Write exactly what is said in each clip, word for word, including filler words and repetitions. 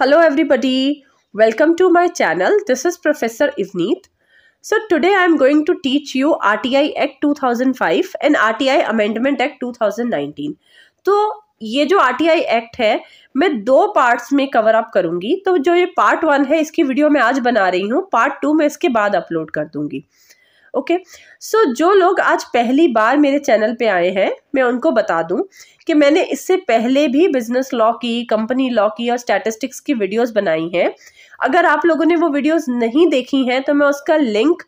Hello everybody, welcome to my channel. This is Professor Ivneet. So today I am going to teach you R T I Act two thousand five and R T I Amendment Act two thousand nineteen. तो ये जो R T I Act है मैं दो parts में cover up करूँगी. तो जो ये पार्ट वन है इसकी वीडियो मैं आज बना रही हूँ, पार्ट टू मैं इसके बाद अपलोड कर दूँगी. Okay okay. सो so, जो लोग आज पहली बार मेरे चैनल पे आए हैं मैं उनको बता दूं कि मैंने इससे पहले भी बिजनेस लॉ की, कंपनी लॉ की और स्टैटिस्टिक्स की वीडियोस बनाई हैं. अगर आप लोगों ने वो वीडियोस नहीं देखी हैं तो मैं उसका लिंक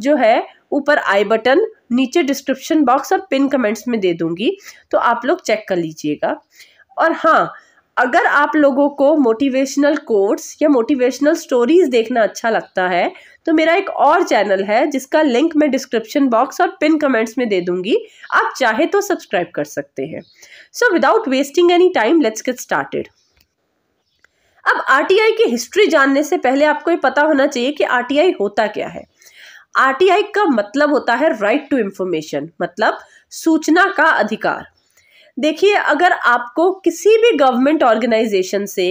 जो है ऊपर आई बटन, नीचे डिस्क्रिप्शन बॉक्स और पिन कमेंट्स में दे दूँगी, तो आप लोग चेक कर लीजिएगा. और हाँ, अगर आप लोगों को मोटिवेशनल कोट्स या मोटिवेशनल स्टोरीज़ देखना अच्छा लगता है तो मेरा एक और चैनल है जिसका लिंक मैं डिस्क्रिप्शन बॉक्स और पिन कमेंट्स में दे दूंगी, आप चाहे तो सब्सक्राइब कर सकते हैं. So without wasting any time let's get started. अब आरटीआई की हिस्ट्री जानने से पहले आपको ये पता होना चाहिए कि आरटीआई होता क्या है. आरटीआई का मतलब होता है राइट टू इंफॉर्मेशन, मतलब सूचना का अधिकार. देखिए, अगर आपको किसी भी गवर्नमेंट ऑर्गेनाइजेशन से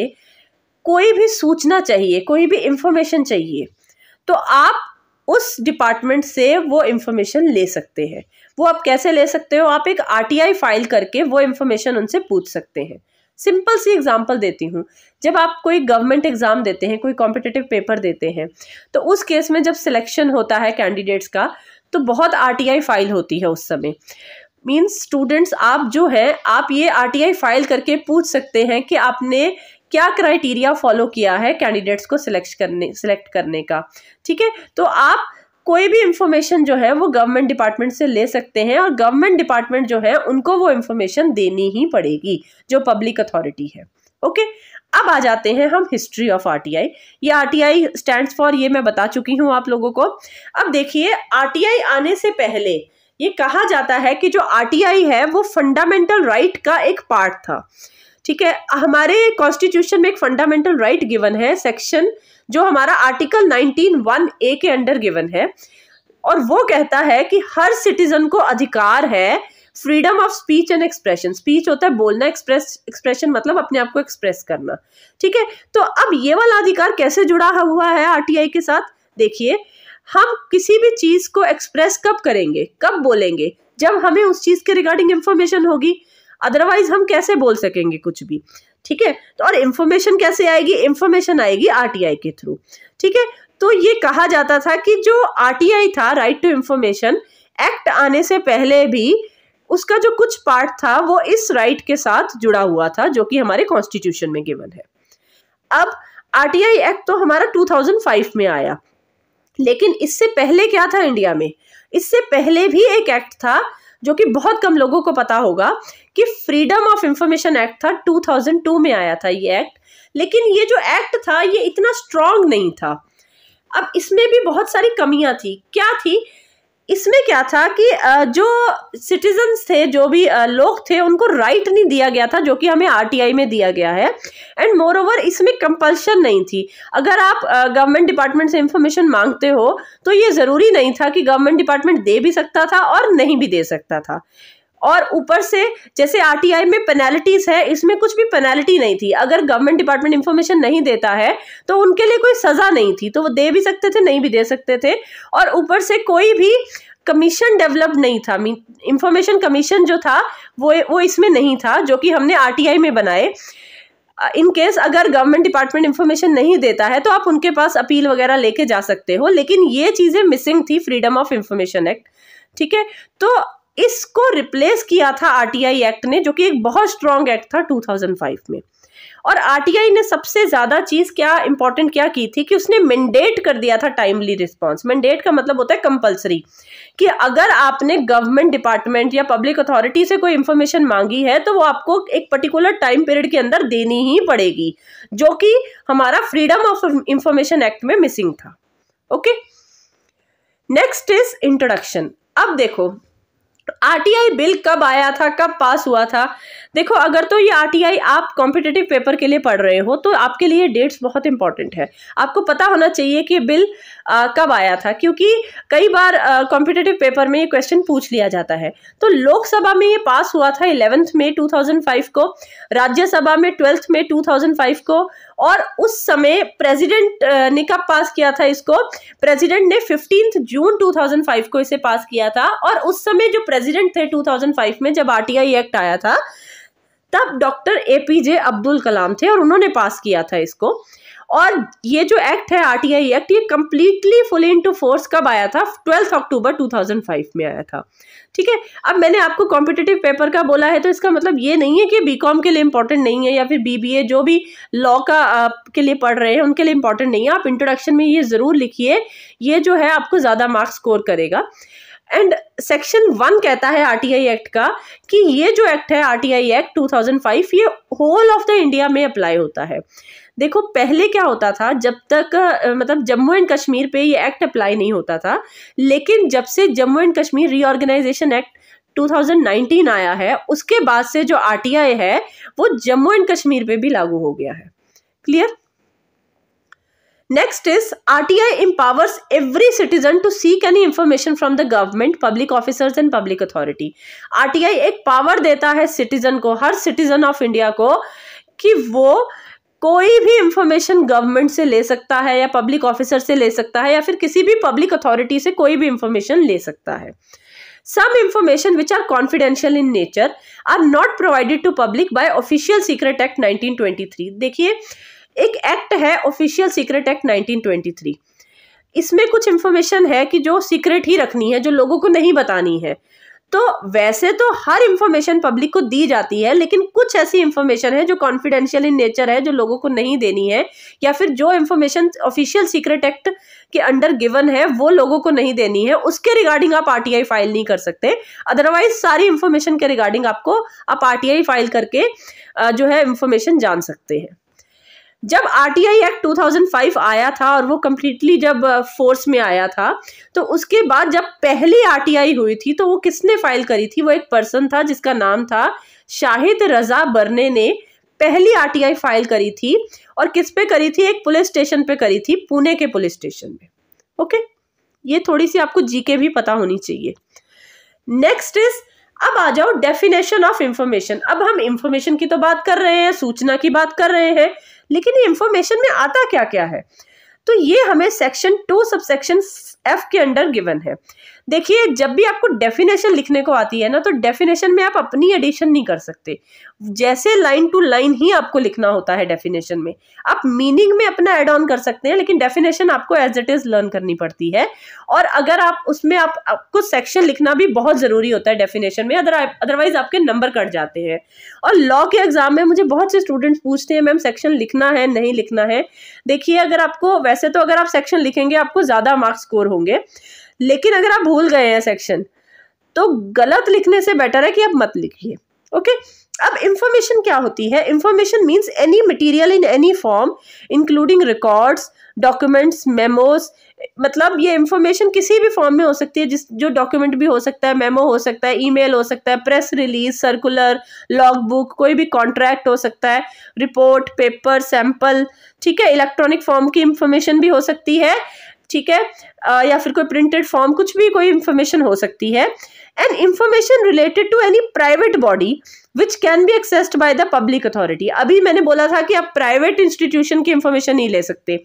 कोई भी सूचना चाहिए, कोई भी इंफॉर्मेशन चाहिए, तो आप उस डिपार्टमेंट से वो इंफॉर्मेशन ले सकते हैं. वो आप कैसे ले सकते हो? आप एक आरटीआई फाइल करके वो इंफॉर्मेशन उनसे पूछ सकते हैं. सिंपल सी एग्जांपल देती हूँ. जब आप कोई गवर्नमेंट एग्ज़ाम देते हैं, कोई कॉम्पिटिटिव पेपर देते हैं, तो उस केस में जब सिलेक्शन होता है कैंडिडेट्स का तो बहुत आरटीआई फाइल होती है उस समय. मीन्स स्टूडेंट्स, आप जो है आप ये आरटीआई फाइल करके पूछ सकते हैं कि आपने क्या क्राइटेरिया फॉलो किया है कैंडिडेट्स को सिलेक्ट करने सिलेक्ट करने का. ठीक है, तो आप कोई भी इंफॉर्मेशन जो है वो गवर्नमेंट डिपार्टमेंट से ले सकते हैं और गवर्नमेंट डिपार्टमेंट जो है उनको वो इंफॉर्मेशन देनी ही पड़ेगी जो पब्लिक अथॉरिटी है. Okay okay? अब आ जाते हैं हम हिस्ट्री ऑफ आरटीआई. ये आरटीआई स्टैंड्स फॉर, ये मैं बता चुकी हूँ आप लोगों को. अब देखिए, आरटीआई आने से पहले ये कहा जाता है कि जो आरटीआई है वो फंडामेंटल राइट का एक पार्ट था. ठीक है, हमारे कॉन्स्टिट्यूशन में एक फंडामेंटल राइट गिवन है, सेक्शन जो हमारा आर्टिकल नाइनटीन वन ए के अंडर गिवन है, और वो कहता है कि हर सिटीजन को अधिकार है freedom of speech and expression. Speech होता है बोलना, एक्सप्रेस एक्सप्रेशन मतलब अपने आप को एक्सप्रेस करना. ठीक है, तो अब ये वाला अधिकार कैसे जुड़ा हुआ है आरटीआई के साथ? देखिए, हम किसी भी चीज़ को एक्सप्रेस कब करेंगे, कब बोलेंगे? जब हमें उस चीज़ के रिगार्डिंग इंफॉर्मेशन होगी. अदरवाइज हम कैसे बोल सकेंगे कुछ भी? ठीक है, तो और इंफॉर्मेशन कैसे आएगी? इंफॉर्मेशन आएगी आरटीआई के थ्रू. ठीक है, तो ये कहा जाता था कि जो आरटीआई था, राइट टू इंफॉर्मेशन एक्ट आने से पहले भी उसका जो कुछ पार्ट था वो इस राइट के साथ जुड़ा हुआ था जो कि हमारे कॉन्स्टिट्यूशन में गिवन है. अब आरटीआई एक्ट तो हमारा टू थाउजेंड फाइव में आया, लेकिन इससे पहले क्या था इंडिया में? इससे पहले भी एक एक्ट था जो कि बहुत कम लोगों को पता होगा कि फ्रीडम ऑफ इंफॉर्मेशन एक्ट था, टू थाउजेंड टू में आया था ये एक्ट. लेकिन ये जो एक्ट था ये इतना स्ट्रांग नहीं था. अब इसमें भी बहुत सारी कमियां थी. क्या थी इसमें? क्या था कि जो सिटीजन्स थे, जो भी लोग थे, उनको राइट नहीं दिया गया था जो कि हमें आरटीआई में दिया गया है. एंड मोर ओवर इसमें कंपल्शन नहीं थी. अगर आप गवर्नमेंट डिपार्टमेंट से इंफॉर्मेशन मांगते हो तो ये ज़रूरी नहीं था कि गवर्नमेंट डिपार्टमेंट दे भी सकता था और नहीं भी दे सकता था. और ऊपर से जैसे आरटीआई में पेनाल्टीज़ है, इसमें कुछ भी पेनाल्टी नहीं थी. अगर गवर्नमेंट डिपार्टमेंट इंफॉर्मेशन नहीं देता है तो उनके लिए कोई सज़ा नहीं थी, तो वो दे भी सकते थे, नहीं भी दे सकते थे. और ऊपर से कोई भी कमीशन डेवलप नहीं था. इंफॉर्मेशन कमीशन जो था वो वो इसमें नहीं था जो कि हमने आरटीआई में बनाए. इन केस अगर गवर्नमेंट डिपार्टमेंट इंफॉर्मेशन नहीं देता है तो आप उनके पास अपील वगैरह लेके जा सकते हो, लेकिन ये चीज़ें मिसिंग थी फ्रीडम ऑफ इंफॉर्मेशन एक्ट. ठीक है, तो इसको रिप्लेस किया था आरटीआई एक्ट ने जो कि एक बहुत स्ट्रांग एक्ट था टू थाउजेंड फाइव में. और आरटीआई ने सबसे ज़्यादा चीज़ क्या इंपॉर्टेंट क्या की थी कि उसने मैंडेट कर दिया था टाइमली रिस्पांस. मैंडेट का मतलब होता है कंपलसरी, कि अगर आपने गवर्नमेंट डिपार्टमेंट या पब्लिक अथॉरिटी से कोई इंफॉर्मेशन मांगी है तो वो आपको एक पर्टिकुलर टाइम पीरियड के अंदर देनी ही पड़ेगी, जो कि हमारा फ्रीडम ऑफ इंफॉर्मेशन एक्ट में मिसिंग था. Okay, next is introduction. अब देखो, आरटीआई बिल कब आया था, कब पास हुआ था? देखो, अगर तो ये आरटीआई आप कॉम्पिटिटिव पेपर के लिए पढ़ रहे हो तो आपके लिए डेट्स बहुत इंपॉर्टेंट है. आपको पता होना चाहिए कि बिल आ, कब आया था, क्योंकि कई बार कॉम्पिटिटिव पेपर में ये क्वेश्चन पूछ लिया जाता है. तो लोकसभा में ये पास हुआ था इलेवेंथ में टू थाउजेंड फाइव को, राज्यसभा में ट्वेल्थ में टू थाउजेंड फाइव को, और उस समय प्रेसिडेंट ने कब पास किया था इसको, प्रेसिडेंट ने पंद्रह जून दो हज़ार पाँच को इसे पास किया था। और उस समय जो प्रेसिडेंट थे दो हज़ार पाँच में जब आरटीआई एक्ट आया था तब doctor A P J Abdul Kalam थे और उन्होंने पास किया था इसको। और ये जो एक्ट है आरटीआई एक्ट, ये कम्प्लीटली फुल इनटू फोर्स कब आया था, बारह अक्टूबर दो हज़ार पाँच में आया था। ठीक है, अब मैंने आपको कॉम्पिटिटिव पेपर का बोला है तो इसका मतलब ये नहीं है कि बीकॉम के लिए इंपॉर्टेंट नहीं है या फिर बीबीए जो भी लॉ का आप के लिए पढ़ रहे हैं उनके लिए इंपॉर्टेंट नहीं है। आप इंट्रोडक्शन में ये ज़रूर लिखिए, ये जो है आपको ज़्यादा मार्क्स स्कोर करेगा। एंड सेक्शन वन कहता है आरटीआई एक्ट का कि ये जो एक्ट है आरटीआई एक्ट दो हज़ार पाँच ये होल ऑफ द इंडिया में अप्लाई होता है। देखो पहले क्या होता था, जब तक मतलब जम्मू एंड कश्मीर पे ये एक्ट अप्लाई नहीं होता था, लेकिन जब से Jammu and Kashmir reorganisation act दो हज़ार उन्नीस आया है उसके बाद से जो आरटीआई है वो जम्मू एंड कश्मीर पे भी लागू हो गया है। Clear. Next is R T I empowers every citizen to seek any information from the government, public officers and public authority. R T I एक पावर देता है सिटीजन को, हर सिटीजन ऑफ इंडिया को, कि वो कोई भी इंफॉर्मेशन गवर्नमेंट से ले सकता है या पब्लिक ऑफिसर से ले सकता है या फिर किसी भी पब्लिक अथॉरिटी से कोई भी इंफॉर्मेशन ले सकता है। Some information which are confidential in nature are not provided to public by Official Secret Act nineteen twenty-three. देखिए एक एक्ट है official secret act nineteen twenty three, इसमें कुछ इंफॉर्मेशन है कि जो सीक्रेट ही रखनी है, जो लोगों को नहीं बतानी है। तो वैसे तो हर इंफॉर्मेशन पब्लिक को दी जाती है, लेकिन कुछ ऐसी इंफॉर्मेशन है जो कॉन्फिडेंशियल इन नेचर है, जो लोगों को नहीं देनी है, या फिर जो इंफॉर्मेशन ऑफिशियल सीक्रेट एक्ट के अंडर गिवन है वो लोगों को नहीं देनी है, उसके रिगार्डिंग आप आरटीआई फाइल नहीं कर सकते। अदरवाइज सारी इंफॉर्मेशन के रिगार्डिंग आपको आप आरटीआई फाइल करके जो है इंफॉर्मेशन जान सकते हैं। जब आरटीआई एक्ट दो हज़ार पाँच आया था और वो कम्प्लीटली जब फोर्स में आया था तो उसके बाद जब पहली आरटीआई हुई थी तो वो किसने फाइल करी थी, वो एक पर्सन था जिसका नाम था शाहिद रजा बरने ने पहली आरटीआई फाइल करी थी। और किस पे करी थी, एक पुलिस स्टेशन पे करी थी, पुणे के पुलिस स्टेशन में। ओके, ये थोड़ी सी आपको जीके भी पता होनी चाहिए। नेक्स्ट इज, अब आ जाओ डेफिनेशन ऑफ इंफॉर्मेशन। अब हम इंफॉर्मेशन की तो बात कर रहे हैं, सूचना की बात कर रहे हैं, लेकिन ये इंफॉर्मेशन में आता क्या क्या है, तो ये हमें सेक्शन टू सबसेक्शन एफ के अंडर गिवन है। देखिए जब भी आपको डेफिनेशन लिखने को आती है ना तो डेफिनेशन में आप अपनी एडिशन नहीं कर सकते, जैसे लाइन टू लाइन ही आपको लिखना होता है। डेफिनेशन में आप मीनिंग में अपना एड ऑन कर सकते हैं, लेकिन डेफिनेशन आपको एज इट इज लर्न करनी पड़ती है। और अगर आप उसमें आप, आपको सेक्शन लिखना भी बहुत ज़रूरी होता है डेफिनेशन में, अदर अदरवाइज आपके नंबर कट जाते हैं। और लॉ के एग्जाम में मुझे बहुत से स्टूडेंट्स पूछते हैं मैम सेक्शन लिखना है नहीं लिखना है। देखिए अगर आपको, वैसे तो अगर आप सेक्शन लिखेंगे आपको ज़्यादा मार्क्स स्कोर होंगे, लेकिन अगर आप भूल गए हैं सेक्शन तो गलत लिखने से बेटर है कि आप मत लिखिए। ओके, अब इंफॉर्मेशन क्या होती है, information means any material in any form including records, documents, memos. मतलब ये इंफॉर्मेशन किसी भी फॉर्म में हो सकती है, जिस जो डॉक्यूमेंट भी हो सकता है, मेमो हो सकता है, ईमेल हो सकता है, press release, circular, log book, कोई भी कॉन्ट्रैक्ट हो सकता है, रिपोर्ट, पेपर, सैंपल। ठीक है, इलेक्ट्रॉनिक फॉर्म की इंफॉर्मेशन भी हो सकती है, ठीक है, आ, या फिर कोई प्रिंटेड फॉर्म, कुछ भी कोई इंफॉर्मेशन हो सकती है। And information related to any private body which can be accessed by the public authority. अभी मैंने बोला था कि आप प्राइवेट इंस्टीट्यूशन की इंफॉर्मेशन नहीं ले सकते,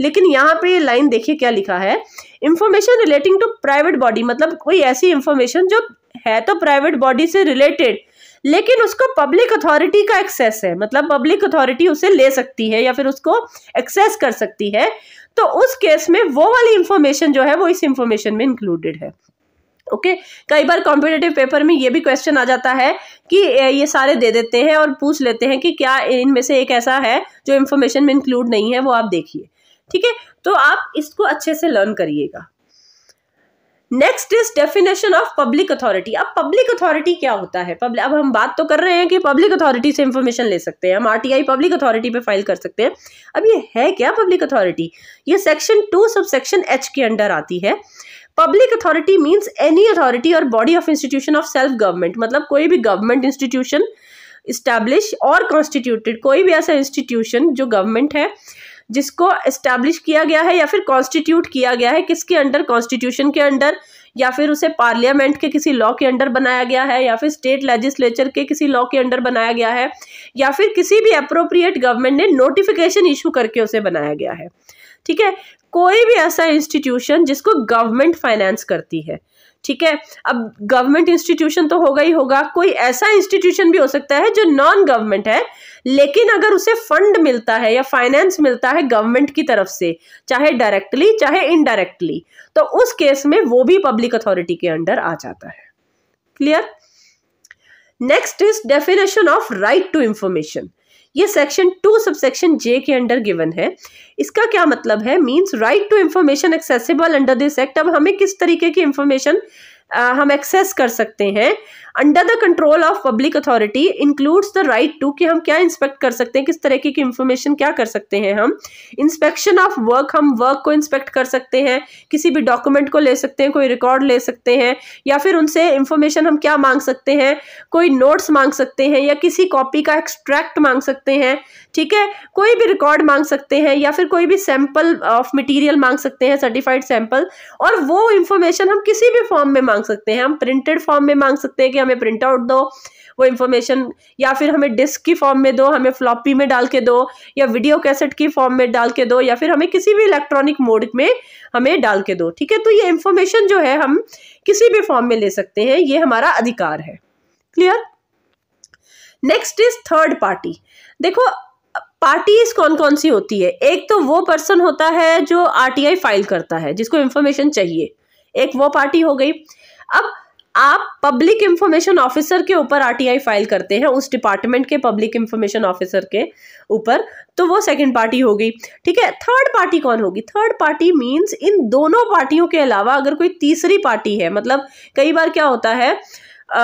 लेकिन यहाँ पे ये लाइन देखिए क्या लिखा है, information relating to private body. मतलब कोई ऐसी इंफॉर्मेशन जो है तो प्राइवेट बॉडी से रिलेटेड, लेकिन उसको पब्लिक अथॉरिटी का एक्सेस है, मतलब पब्लिक अथॉरिटी उसे ले सकती है या फिर उसको एक्सेस कर सकती है, तो उस केस में वो वाली इंफॉर्मेशन जो है वो इस इंफॉर्मेशन में इंक्लूडेड है। Okay okay? कई बार कॉम्पिटिटिव पेपर में ये भी क्वेश्चन आ जाता है कि ये सारे दे देते हैं और पूछ लेते हैं कि क्या इनमें से एक ऐसा है जो इंफॉर्मेशन में इंक्लूड नहीं है, वो आप देखिए। ठीक है, तो आप इसको अच्छे से लर्न करिएगा। Next is definition of public authority. अब पब्लिक अथॉरिटी क्या होता है, पब्लिक, अब हम बात तो कर रहे हैं कि पब्लिक अथॉरिटी से इंफॉर्मेशन ले सकते हैं, हम आरटीआई पब्लिक अथॉरिटी पे फाइल कर सकते हैं। अब ये है क्या पब्लिक अथॉरिटी, ये सेक्शन टू सबसेक्शन एच के अंडर आती है। Public authority means any authority और body of institution of self government. मतलब कोई भी गवर्नमेंट इंस्टीट्यूशन इस्टेब्लिश और कॉन्स्टिट्यूटेड, कोई भी ऐसा इंस्टीट्यूशन जो गवर्नमेंट है जिसको इस्टेब्लिश किया गया है या फिर कॉन्स्टिट्यूट किया गया है, किसके अंडर, कॉन्स्टिट्यूशन के अंडर या फिर उसे पार्लियामेंट के किसी लॉ के अंडर बनाया गया है, या फिर स्टेट लेजिस्लेचर के किसी लॉ के अंडर बनाया गया है, या फिर किसी भी अप्रोप्रिएट गवर्नमेंट ने नोटिफिकेशन इशू करके उसे बनाया गया है। ठीक है, कोई भी ऐसा इंस्टीट्यूशन जिसको गवर्नमेंट फाइनेंस करती है। ठीक है, अब गवर्नमेंट इंस्टीट्यूशन तो होगा ही होगा, कोई ऐसा इंस्टीट्यूशन भी हो सकता है जो नॉन गवर्नमेंट है, लेकिन अगर उसे फंड मिलता है या फाइनेंस मिलता है गवर्नमेंट की तरफ से, चाहे डायरेक्टली चाहे इनडायरेक्टली, तो उस केस में वो भी पब्लिक अथॉरिटी के अंडर आ जाता है। Clear. Next is definition of right to information. ये सेक्शन टू सबसेक्शन जे के अंडर गिवन है। इसका क्या मतलब है? Means right to information accessible under this act. अब हमें किस तरीके की इंफॉर्मेशन हम एक्सेस कर सकते हैं under the control of public authority? Includes the right to, कि हम क्या इंस्पेक्ट कर सकते हैं, किस तरीके की इंफॉर्मेशन क्या कर सकते हैं हम। इंस्पेक्शन ऑफ वर्क, हम वर्क को इंस्पेक्ट कर सकते हैं, किसी भी डॉक्यूमेंट को ले सकते हैं, कोई रिकॉर्ड ले सकते हैं, या फिर उनसे इंफॉर्मेशन हम क्या मांग सकते हैं, कोई नोट्स मांग सकते हैं, या किसी कॉपी का एक्सट्रैक्ट मांग सकते हैं। ठीक है, कोई भी रिकॉर्ड मांग सकते हैं, या फिर कोई भी सैम्पल ऑफ मटीरियल मांग सकते हैं, सर्टिफाइड सैम्पल। और वो इंफॉर्मेशन हम किसी भी फॉर्म में मांग सकते हैं। हम प्रिंटेड फॉर्म में मांग सकते हैं कि हमें प्रिंट आउट दो वो इंफॉर्मेशन, या फिर हमें डिस्क की फॉर्म में दो, हमें फ्लॉपी में डाल के दो, या वीडियो कैसेट की फॉर्म में डाल के दो, या फिर हमें किसी भी इलेक्ट्रॉनिक मोड में हमें डाल के दो। ठीक है, तो ये इंफॉर्मेशन जो है हम किसी भी फॉर्म में ले सकते हैं, ये हमारा अधिकार है। Clear. Next is third party. देखो, पार्टीज कौन कौन सी होती है? एक तो वो पर्सन होता है जो आरटीआई फाइल करता है, जिसको इंफॉर्मेशन चाहिए, एक वो पार्टी हो गई। अब आप पब्लिक इंफॉर्मेशन ऑफिसर के ऊपर आरटीआई फाइल करते हैं, उस डिपार्टमेंट के पब्लिक इंफॉर्मेशन ऑफिसर के ऊपर, तो वो सेकंड पार्टी हो गई। ठीक है, थर्ड पार्टी कौन होगी? थर्ड पार्टी मींस इन दोनों पार्टियों के अलावा अगर कोई तीसरी पार्टी है, मतलब कई बार क्या होता है, Uh,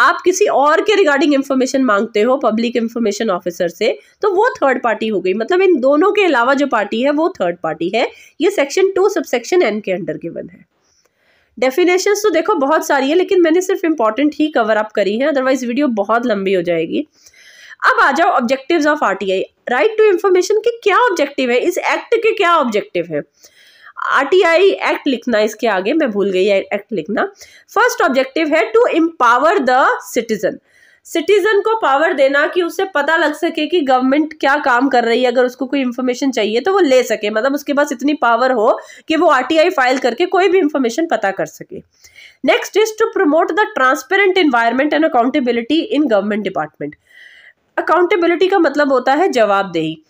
आप किसी और के रिगार्डिंग इंफॉर्मेशन मांगते हो पब्लिक इंफॉर्मेशन ऑफिसर से, तो वो थर्ड पार्टी हो गई। मतलब इन दोनों के अलावा जो पार्टी है वो थर्ड पार्टी है। ये सेक्शन टू सबसेक्शन एन के अंडर गिवन है। डेफिनेशंस तो देखो बहुत सारी है, लेकिन मैंने सिर्फ इंपॉर्टेंट ही कवर अप करी है, अदरवाइज वीडियो बहुत लंबी हो जाएगी। अब आ जाओ objectives of RTI. Right to information के क्या ऑब्जेक्टिव है, इस एक्ट के क्या ऑब्जेक्टिव है? आरटीआई एक्ट लिखना, इसके आगे मैं भूल गई एक्ट लिखना। फर्स्ट ऑब्जेक्टिव है to empower the citizen. Citizen को पावर देना कि उसे पता लग सके कि गवर्नमेंट क्या काम कर रही है, अगर उसको कोई इंफॉर्मेशन चाहिए तो वो ले सके, मतलब उसके पास इतनी पावर हो कि वो आरटीआई फाइल करके कोई भी इंफॉर्मेशन पता कर सके। Next is to promote the transparent environment and accountability in government department. Accountability का मतलब होता है जवाबदेही।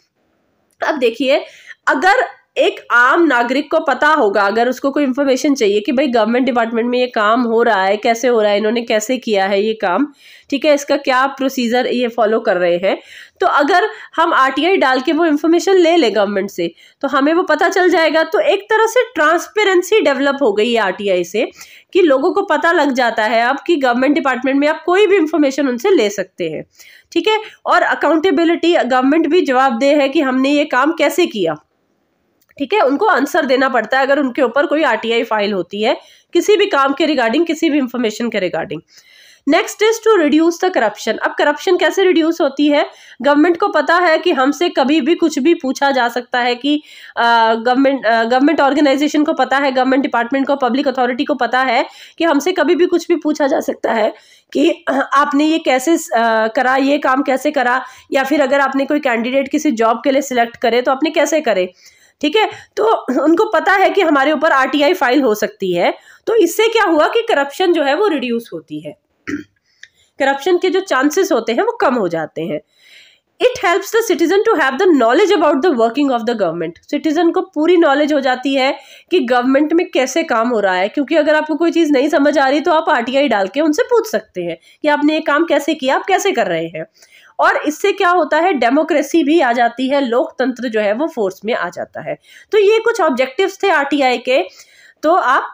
अब देखिए, अगर एक आम नागरिक को पता होगा, अगर उसको कोई इन्फॉर्मेशन चाहिए कि भाई गवर्नमेंट डिपार्टमेंट में ये काम हो रहा है, कैसे हो रहा है, इन्होंने कैसे किया है ये काम, ठीक है, इसका क्या प्रोसीजर ये फॉलो कर रहे हैं, तो अगर हम आरटीआई डाल के वो इन्फॉर्मेशन ले लें गवर्नमेंट से तो हमें वो पता चल जाएगा। तो एक तरह से ट्रांसपेरेंसी डेवलप हो गई है आरटीआई से, कि लोगों को पता लग जाता है अब कि गवर्नमेंट डिपार्टमेंट में आप कोई भी इंफॉर्मेशन उनसे ले सकते हैं। ठीक है, और अकाउंटेबिलिटी, गवर्नमेंट भी जवाबदेह है कि हमने ये काम कैसे किया। ठीक है, उनको आंसर देना पड़ता है अगर उनके ऊपर कोई आरटीआई फाइल होती है किसी भी काम के रिगार्डिंग, किसी भी इंफॉर्मेशन के regarding. Next is to reduce the corruption. अब करप्शन कैसे रिड्यूस होती है? गवर्नमेंट को पता है कि हमसे कभी भी कुछ भी पूछा जा सकता है, कि गवर्नमेंट गवर्नमेंट ऑर्गेनाइजेशन को पता है, गवर्नमेंट डिपार्टमेंट को, पब्लिक अथॉरिटी को पता है कि हमसे कभी भी कुछ भी पूछा जा सकता है कि आपने ये कैसे आ, करा, ये काम कैसे करा, या फिर अगर आपने कोई कैंडिडेट किसी जॉब के लिए सिलेक्ट करे तो आपने कैसे करे। ठीक है, तो उनको पता है कि हमारे ऊपर आरटीआई फाइल हो सकती है। तो इससे क्या हुआ कि करप्शन जो है वो रिड्यूस होती है, करप्शन के जो चांसेस होते हैं वो कम हो जाते हैं। It helps the citizen to have the knowledge about the working of the government. Citizen को पूरी नॉलेज हो जाती है कि गवर्नमेंट में कैसे काम हो रहा है, क्योंकि अगर आपको कोई चीज़ नहीं समझ आ रही तो आप आरटीआई डाल के उनसे पूछ सकते हैं कि आपने ये काम कैसे किया, आप कैसे कर रहे हैं। और इससे क्या होता है, डेमोक्रेसी भी आ जाती है, लोकतंत्र जो है वो फोर्स में आ जाता है। तो ये कुछ ऑब्जेक्टिव्स थे आरटीआई के, तो आप,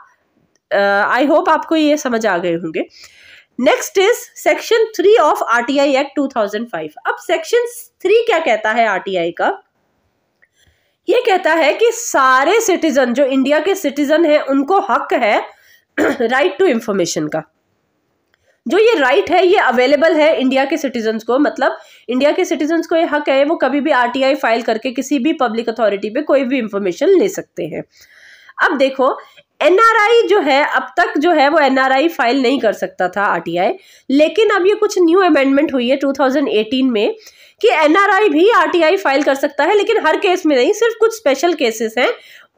आई होप आपको ये समझ आ गए होंगे। Next is section three of RTI act two thousand five. अब सेक्शन थ्री क्या कहता है आरटीआई का? ये कहता है कि सारे सिटीजन जो इंडिया के सिटीजन हैं उनको हक है राइट टू इंफॉर्मेशन का। जो ये राइट है ये अवेलेबल है इंडिया के सिटीजन्स को, मतलब इंडिया के सिटीजन्स को ये हक है, वो कभी भी आरटीआई फाइल करके किसी भी पब्लिक अथॉरिटी पे कोई भी इंफॉर्मेशन ले सकते हैं। अब देखो, एनआरआई जो है अब तक जो है वो एनआरआई फाइल नहीं कर सकता था आरटीआई, लेकिन अब ये कुछ न्यू अमेंडमेंट हुई है दो हज़ार अठारह में कि एनआरआई भी आरटीआई फाइल कर सकता है, लेकिन हर केस में नहीं, सिर्फ कुछ स्पेशल केसेस हैं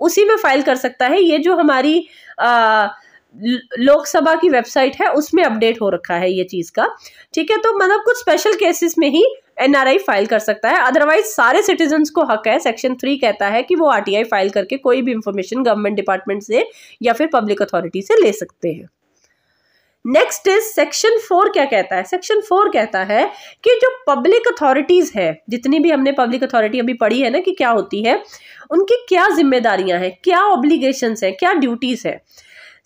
उसी में फाइल कर सकता है। ये जो हमारी लोकसभा की वेबसाइट है उसमें अपडेट हो रखा है ये चीज़ का, ठीक है। तो मतलब कुछ स्पेशल केसेस में ही एनआरआई फाइल कर सकता है, अदरवाइज सारे सिटीजन्स को हक है, सेक्शन थ्री कहता है कि वो आरटीआई फाइल करके कोई भी इंफॉर्मेशन गवर्नमेंट डिपार्टमेंट से या फिर पब्लिक अथॉरिटी से ले सकते हैं। नेक्स्ट इज सेक्शन फोर क्या कहता है। सेक्शन फोर कहता है कि जो पब्लिक अथॉरिटीज है, जितनी भी हमने पब्लिक अथॉरिटी अभी पढ़ी है ना कि क्या होती है, उनकी क्या जिम्मेदारियां हैं, क्या ऑब्लिगेशंस हैं, क्या ड्यूटीज हैं।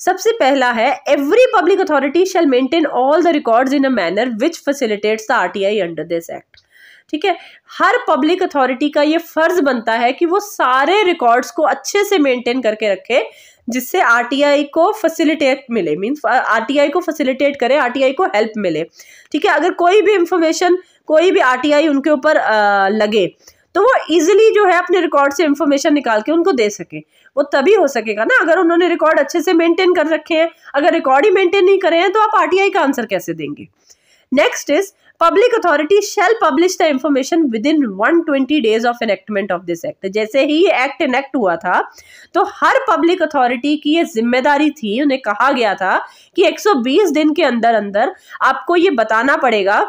सबसे पहला है, every public authority shall maintain all the records in a manner which facilitates the RTI under this act, ठीक है। हर पब्लिक अथॉरिटी का ये फर्ज बनता है कि वो सारे रिकॉर्ड्स को अच्छे से मेंटेन करके रखे जिससे आरटीआई को फैसिलिटेट मिले, मींस आरटीआई को फैसिलिटेट करे, आरटीआई को हेल्प मिले, ठीक है। अगर कोई भी इंफॉर्मेशन, कोई भी आरटीआई उनके ऊपर लगे तो वो इजीली जो है अपने रिकॉर्ड से इंफॉर्मेशन निकाल के उनको दे सके। वो तभी हो सकेगा ना अगर उन्होंने रिकॉर्ड अच्छे से मेंटेन कर रखे हैं। अगर रिकॉर्ड ही मेंटेन नहीं करे हैं तो आप आरटीआई का आंसर कैसे देंगे। Next is public authority shall publish the information within one twenty days of enactment of this act. जैसे ही ये एक्ट एनेक्ट हुआ था तो हर पब्लिक अथॉरिटी की ये जिम्मेदारी थी, उन्हें कहा गया था कि एक सौ बीस दिन के अंदर अंदर आपको ये बताना पड़ेगा,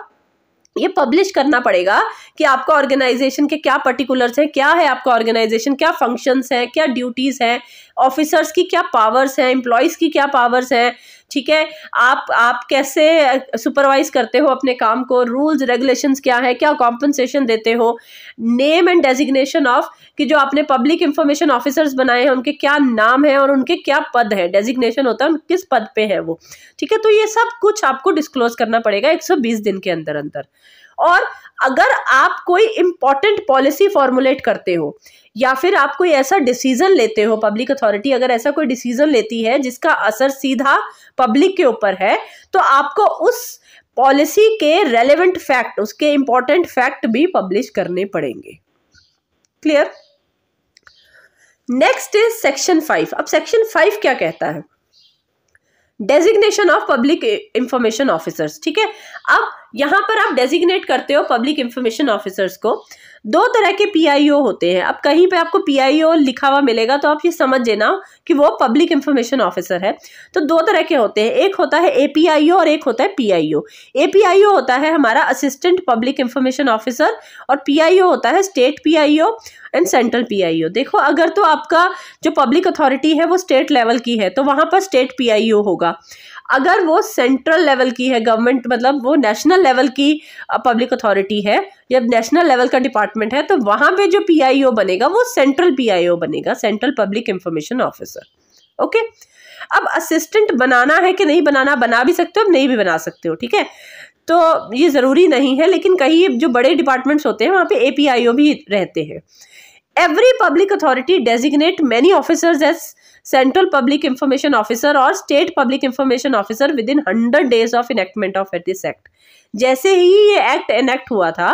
ये पब्लिश करना पड़ेगा कि आपका ऑर्गेनाइजेशन के क्या पर्टिकुलर्स हैं, क्या है आपका ऑर्गेनाइजेशन, क्या फंक्शंस हैं, क्या ड्यूटीज़ हैं, ऑफिसर्स की क्या पावर्स हैं, एम्प्लॉयज़ की क्या पावर्स हैं, ठीक है। आप आप कैसे सुपरवाइज करते हो अपने काम को, रूल्स रेगुलेशंस क्या है, क्या कॉम्पनसेशन देते हो, नेम एंड डेजिग्नेशन ऑफ, कि जो आपने पब्लिक इंफॉर्मेशन ऑफिसर्स बनाए हैं उनके क्या नाम है और उनके क्या पद है, डेजिग्नेशन होता है किस पद पे है वो, ठीक है। तो ये सब कुछ आपको डिस्क्लोज करना पड़ेगा एक सौ बीस दिन के अंदर अंदर। और अगर आप कोई इम्पॉर्टेंट पॉलिसी फॉर्मुलेट करते हो या फिर आप कोई ऐसा डिसीजन लेते हो, पब्लिक अथॉरिटी अगर ऐसा कोई डिसीजन लेती है जिसका असर सीधा पब्लिक के ऊपर है, तो आपको उस पॉलिसी के रेलेवेंट फैक्ट, उसके इम्पॉर्टेंट फैक्ट भी पब्लिश करने पड़ेंगे। Clear. Next is section five. अब सेक्शन फाइव क्या कहता है, designation of public information officers, ठीक है। अब यहाँ पर आप डेजिग्नेट करते हो पब्लिक इंफॉर्मेशन ऑफिसर्स को, दो तरह के पीआईओ होते हैं। अब कहीं पे आपको पीआईओ लिखा हुआ मिलेगा तो आप ये समझ लेना कि वो पब्लिक इंफॉर्मेशन ऑफिसर है। तो दो तरह के होते हैं, एक होता है एपीआईओ और एक होता है पीआईओ। एपीआईओ होता है हमारा असिस्टेंट पब्लिक इंफॉर्मेशन ऑफिसर और पीआईओ होता है state PIO and central PIO. देखो अगर तो आपका जो पब्लिक अथॉरिटी है वो स्टेट लेवल की है तो वहाँ पर स्टेट पीआईओ होगा, अगर वो सेंट्रल लेवल की है गवर्नमेंट, मतलब वो नेशनल लेवल की पब्लिक अथॉरिटी है या नेशनल लेवल का डिपार्टमेंट है तो वहाँ पे जो पीआईओ बनेगा वो सेंट्रल पीआईओ बनेगा, central public information officer. Okay. अब असिस्टेंट बनाना है कि नहीं बनाना, बना भी सकते हो अब नहीं भी बना सकते हो, ठीक है। तो ये ज़रूरी नहीं है, लेकिन कई जो बड़े डिपार्टमेंट्स होते हैं वहाँ पे ए पी आई ओ भी रहते हैं। Every public authority designate many officers as central public information officer और state public information officer within hundred days of enactment of this act. जैसे ही ये एक्ट एनेक्ट हुआ था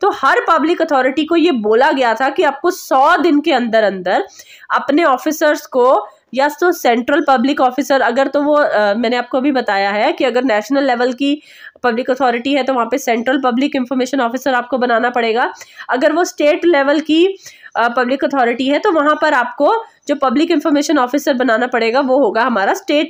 तो हर पब्लिक अथॉरिटी को ये बोला गया था कि आपको सौ दिन के अंदर अंदर अपने ऑफिसर्स को, या तो सेंट्रल पब्लिक ऑफिसर अगर तो वो आ, मैंने आपको अभी बताया है कि अगर नेशनल लेवल की पब्लिक अथॉरिटी है तो वहाँ पे सेंट्रल पब्लिक इंफॉर्मेशन ऑफिसर आपको बनाना पड़ेगा, अगर वो स्टेट लेवल की पब्लिक अथॉरिटी है तो वहाँ पर आपको जो पब्लिक इंफॉर्मेशन ऑफिसर बनाना पड़ेगा वो होगा हमारा स्टेट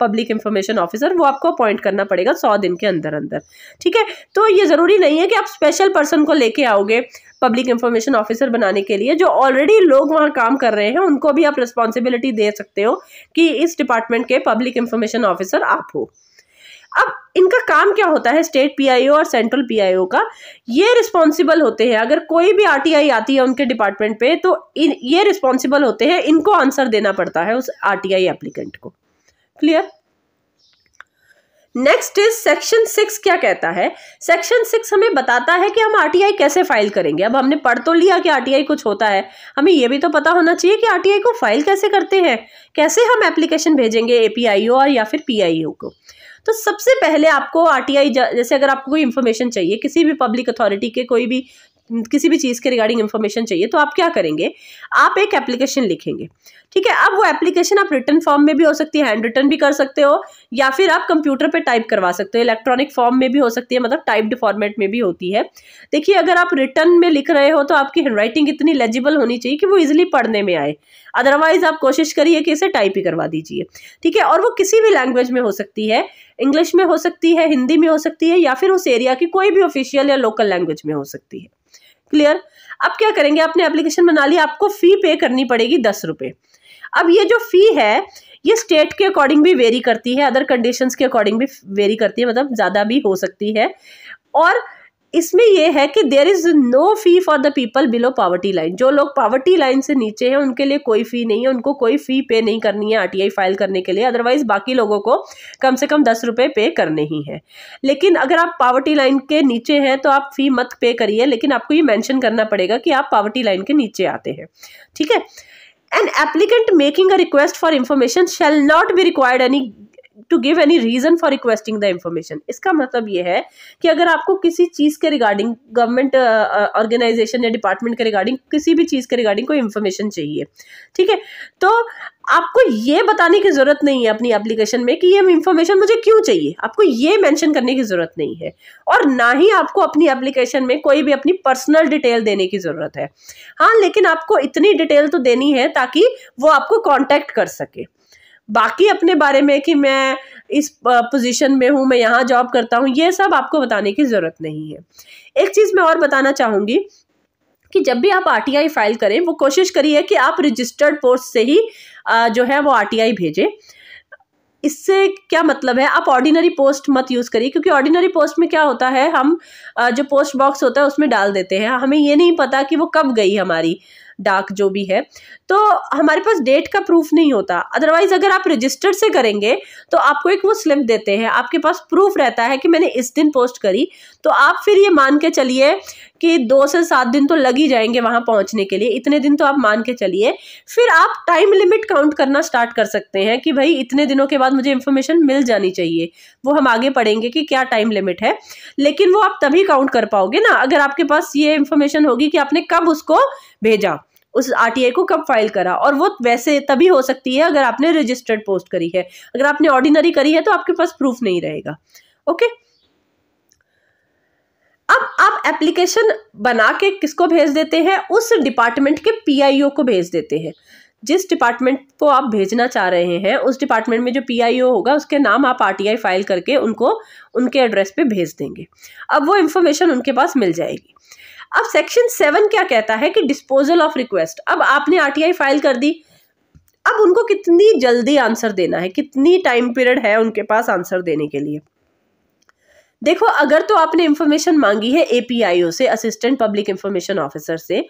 पब्लिक इंफॉर्मेशन ऑफिसर, वो आपको अपॉइंट करना पड़ेगा सौ दिन के अंदर अंदर, ठीक है। तो ये ज़रूरी नहीं है कि आप स्पेशल पर्सन को लेके आओगे पब्लिक इंफॉर्मेशन ऑफिसर बनाने के लिए, जो ऑलरेडी लोग वहाँ काम कर रहे हैं उनको भी आप रिस्पॉन्सिबिलिटी दे सकते हो कि इस डिपार्टमेंट के पब्लिक इंफॉर्मेशन ऑफिसर आप हो। अब इनका काम क्या होता है स्टेट पीआईओ और सेंट्रल पीआईओ का, ये रिस्पॉन्सिबल होते हैं अगर कोई भी आरटीआई आती है उनके डिपार्टमेंट पे तो इन ये रिस्पॉन्सिबल होते हैं, इनको आंसर देना पड़ता है उस आरटीआई एप्लीकेंट को। Clear. Next is section six क्या कहता है। सेक्शन सिक्स हमें बताता है कि हम आरटीआई कैसे फाइल करेंगे। अब हमने पढ़ तो लिया कि आरटीआई कुछ होता है, हमें यह भी तो पता होना चाहिए कि आरटीआई को फाइल कैसे करते हैं, कैसे हम एप्लीकेशन भेजेंगे एपीआईओ और या फिर पीआईओ को। तो सबसे पहले आपको आरटीआई, जैसे अगर आपको कोई इन्फॉर्मेशन चाहिए किसी भी पब्लिक अथॉरिटी के कोई भी किसी भी चीज़ के रिगार्डिंग इन्फॉर्मेशन चाहिए, तो आप क्या करेंगे, आप एक एप्लीकेशन लिखेंगे, ठीक है। अब वो एप्लीकेशन आप रिटर्न फॉर्म में भी हो सकती है, हैंड रिटन भी कर सकते हो, या फिर आप कंप्यूटर पे टाइप करवा सकते हो, इलेक्ट्रॉनिक फॉर्म में भी हो सकती है, मतलब टाइप्ड फॉर्मेट में भी होती है। देखिए, अगर आप रिटर्न में लिख रहे हो तो आपकी हैंडराइटिंग इतनी लेजिबल होनी चाहिए कि वो ईजिली पढ़ने में आए, अदरवाइज आप कोशिश करिए कि इसे टाइप ही करवा दीजिए, ठीक है। और वो किसी भी लैंग्वेज में हो सकती है, इंग्लिश में हो सकती है, हिंदी में हो सकती है, या फिर उस एरिया की कोई भी ऑफिशियल या लोकल लैंग्वेज में हो सकती है। क्लियर। अब क्या करेंगे, आपने एप्लीकेशन बना लिया, आपको फी पे करनी पड़ेगी दस रुपये। अब ये जो फी है ये स्टेट के अकॉर्डिंग भी वेरी करती है, अदर कंडीशंस के अकॉर्डिंग भी वेरी करती है, मतलब ज़्यादा भी हो सकती है। और इसमें यह है कि there is no fee for the people below poverty line, जो लोग पावर्टी लाइन से नीचे हैं उनके लिए कोई फ़ी नहीं है, उनको कोई फ़ी पे नहीं करनी है आरटीआई फाइल करने के लिए, अदरवाइज़ बाकी लोगों को कम से कम दस रुपये पे करने ही हैं। लेकिन अगर आप पावर्टी लाइन के नीचे हैं तो आप फ़ी मत पे करिए, लेकिन आपको ये मैंशन करना पड़ेगा कि आप पावर्टी लाइन के नीचे आते हैं, ठीक है। An applicant making a request for information shall not be required any to give any reason for requesting the information. इसका मतलब ये है कि अगर आपको किसी चीज़ के रिगार्डिंग, गवर्नमेंट ऑर्गेनाइजेशन या डिपार्टमेंट के रिगार्डिंग, किसी भी चीज़ के रिगार्डिंग कोई इन्फॉर्मेशन चाहिए, ठीक है, तो आपको ये बताने की ज़रूरत नहीं है अपनी एप्लीकेशन में कि ये इन्फॉर्मेशन मुझे क्यों चाहिए, आपको ये मेंशन करने की ज़रूरत नहीं है। और ना ही आपको अपनी एप्लीकेशन में कोई भी अपनी पर्सनल डिटेल देने की ज़रूरत है। हाँ, लेकिन आपको इतनी डिटेल तो देनी है ताकि वो आपको कॉन्टैक्ट कर सके। बाकी अपने बारे में कि मैं इस पोजीशन में हूँ, मैं यहाँ जॉब करता हूँ, ये सब आपको बताने की ज़रूरत नहीं है। एक चीज़ मैं और बताना चाहूँगी कि जब भी आप आरटीआई फाइल करें वो कोशिश करिए कि आप रजिस्टर्ड पोस्ट से ही जो है वो आरटीआई भेजें। इससे क्या मतलब है, आप ऑर्डिनरी पोस्ट मत यूज़ करिए, क्योंकि ऑर्डिनरी पोस्ट में क्या होता है, हम जो पोस्ट बॉक्स होता है उसमें डाल देते हैं, हमें ये नहीं पता कि वो कब गई हमारी डाक जो भी है, तो हमारे पास डेट का प्रूफ नहीं होता। अदरवाइज अगर आप रजिस्टर्ड से करेंगे तो आपको एक वो स्लिप देते हैं, आपके पास प्रूफ रहता है कि मैंने इस दिन पोस्ट करी, तो आप फिर ये मान के चलिए कि दो से सात दिन तो लग ही जाएंगे वहाँ पहुँचने के लिए, इतने दिन तो आप मान के चलिए। फिर आप टाइम लिमिट काउंट करना स्टार्ट कर सकते हैं कि भाई इतने दिनों के बाद मुझे इन्फॉर्मेशन मिल जानी चाहिए, वो हम आगे पढ़ेंगे कि क्या टाइम लिमिट है, लेकिन वो आप तभी काउंट कर पाओगे ना अगर आपके पास ये इन्फॉर्मेशन होगी कि आपने कब उसको भेजा, उस आरटीआई को कब फाइल करा। और वो वैसे तभी हो सकती है अगर आपने रजिस्टर्ड पोस्ट करी है, अगर आपने ऑर्डिनरी करी है तो आपके पास प्रूफ नहीं रहेगा। ओके, अब आप एप्लीकेशन बना के किसको भेज देते हैं, उस डिपार्टमेंट के पीआईओ को भेज देते हैं। जिस डिपार्टमेंट को आप भेजना चाह रहे हैं उस डिपार्टमेंट में जो पीआईओ होगा उसके नाम आप आरटीआई फाइल करके उनको उनके एड्रेस पे भेज देंगे। अब वो इन्फॉर्मेशन उनके पास मिल जाएगी। अब सेक्शन सेवन क्या कहता है कि डिस्पोजल ऑफ रिक्वेस्ट। अब आपने आरटीआई फाइल कर दी, अब उनको कितनी जल्दी आंसर देना है, कितनी टाइम पीरियड है उनके पास आंसर देने के लिए। देखो, अगर तो आपने इन्फॉर्मेशन मांगी है एपीआईओ से, असिस्टेंट पब्लिक इंफॉर्मेशन ऑफिसर से,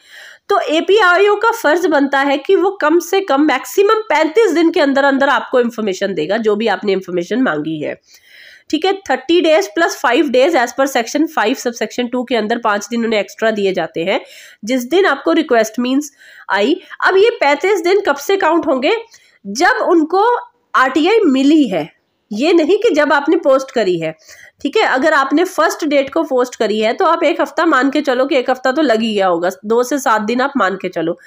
तो एपीआईओ का फर्ज बनता है कि वो कम से कम मैक्सिमम पैंतीस दिन के अंदर अंदर आपको इन्फॉर्मेशन देगा जो भी आपने इन्फॉर्मेशन मांगी है, ठीक है। Thirty days plus five days as per section five subsection two के अंदर पाँच दिन उन्हें एक्स्ट्रा दिए जाते हैं जिस दिन आपको रिक्वेस्ट मीन्स आई। अब ये पैंतीस दिन कब से काउंट होंगे, जब उनको आरटीआई मिली है, ये नहीं कि जब आपने पोस्ट करी है, ठीक है। अगर आपने फर्स्ट डेट को पोस्ट करी है तो आप एक हफ्ता मान के चलो कि एक हफ्ता तो लग ही गया होगा, दो से सात दिन आप मान के चलो।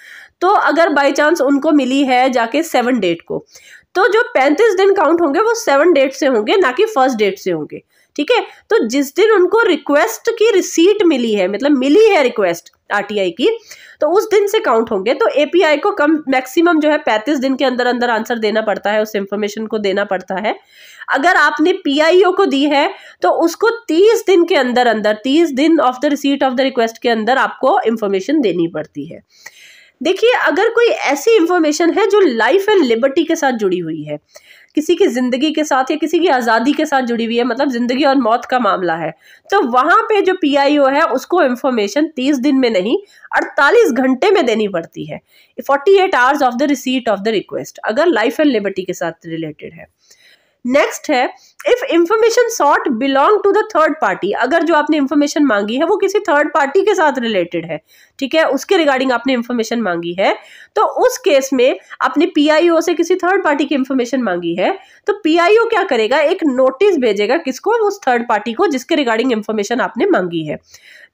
तो अगर बाई चांस उनको मिली है जाके सेवन डेट को, तो जो पैंतीस दिन काउंट होंगे वो सेवन डेट से होंगे, ना कि फर्स्ट डेट से होंगे, ठीक है। तो जिस दिन उनको रिक्वेस्ट की रिसीट मिली है, मतलब मिली है रिक्वेस्ट आरटीआई की, तो उस दिन से काउंट होंगे। तो एपीआई को कम मैक्सिमम जो है पैंतीस दिन के अंदर अंदर आंसर देना पड़ता है, उस इंफॉर्मेशन को देना पड़ता है। अगर आपने पीआईओ को दी है तो उसको तीस दिन के अंदर अंदर, तीस दिन of the receipt of the request के अंदर आपको इंफॉर्मेशन देनी पड़ती है। देखिए, अगर कोई ऐसी इंफॉर्मेशन है जो लाइफ एंड लिबर्टी के साथ जुड़ी हुई है, किसी की ज़िंदगी के साथ या किसी की आज़ादी के साथ जुड़ी हुई है, मतलब ज़िंदगी और मौत का मामला है, तो वहाँ पे जो पीआईओ है उसको इन्फॉर्मेशन तीस दिन में नहीं अड़तालीस घंटे में देनी पड़ती है, forty eight hours of the receipt of the request, अगर लाइफ एंड लिबर्टी के साथ रिलेटेड है। नेक्स्ट है if information sought belong to the third party, अगर जो आपने इंफॉर्मेशन मांगी है वो किसी थर्ड पार्टी के साथ रिलेटेड है, ठीक है, उसके रिगार्डिंग आपने इंफॉर्मेशन मांगी है, तो उस केस में आपने पीआईओ से किसी थर्ड पार्टी की इंफॉर्मेशन मांगी है, तो पीआईओ क्या करेगा, एक नोटिस भेजेगा किसको, उस थर्ड पार्टी को जिसके रिगार्डिंग इंफॉर्मेशन आपने मांगी है,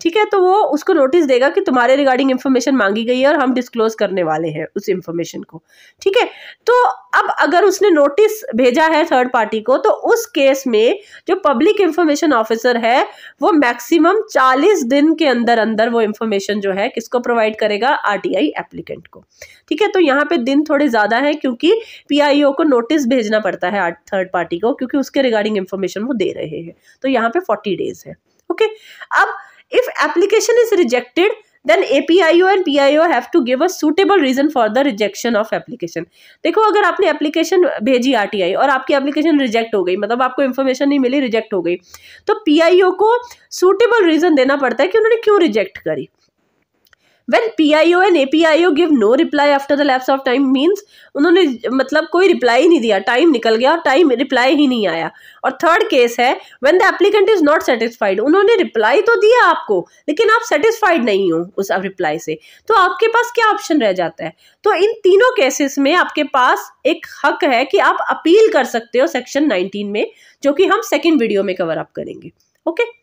ठीक है, तो वो उसको नोटिस देगा कि तुम्हारे रिगार्डिंग इंफॉर्मेशन मांगी गई है और हम डिस्क्लोज करने वाले हैं उस इंफॉर्मेशन को, ठीक है। तो अब अगर उसने नोटिस भेजा है थर्ड पार्टी को, तो उस केस में जो पब्लिक इंफॉर्मेशन ऑफिसर है वो मैक्सिमम चालीस दिन के अंदर अंदर वो इंफॉर्मेशन जो है किसको प्रोवाइड करेगा, आरटीआई एप्लीकेंट को, ठीक है। तो यहाँ पे दिन थोड़े ज्यादा है क्योंकि पीआईओ को नोटिस भेजना पड़ता है थर्ड पार्टी को, क्योंकि उसके रिगार्डिंग इंफॉर्मेशन वो दे रहे हैं, तो यहाँ पे फोर्टी डेज है, ओके। अब if application is rejected then A P I O and P I O have to give a suitable reason for the rejection of application। देखो, अगर आपने एप्लीकेशन भेजी आरटीआई और आपकी एप्लीकेशन रिजेक्ट हो गई, मतलब आपको इन्फॉर्मेशन नहीं मिली, रिजेक्ट हो गई, तो पीआईओ को सूटेबल रीजन देना पड़ता है कि उन्होंने क्यों रिजेक्ट करी। When P I O and A P I O give no reply after the lapse of time means उन्होंने मतलब कोई रिप्लाई नहीं दिया, टाइम निकल गया और टाइम रिप्लाई ही नहीं आया। और थर्ड केस है when the applicant is not satisfied, उन्होंने रिप्लाई तो दिया आपको लेकिन आप सेटिस्फाइड नहीं हो उस रिप्लाई से, तो आपके पास क्या ऑप्शन रह जाता है। तो इन तीनों केसेस में आपके पास एक हक है कि आप अपील कर सकते हो सेक्शन नाइनटीन में, जो कि हम सेकेंड वीडियो में कवर अप करेंगे, okay.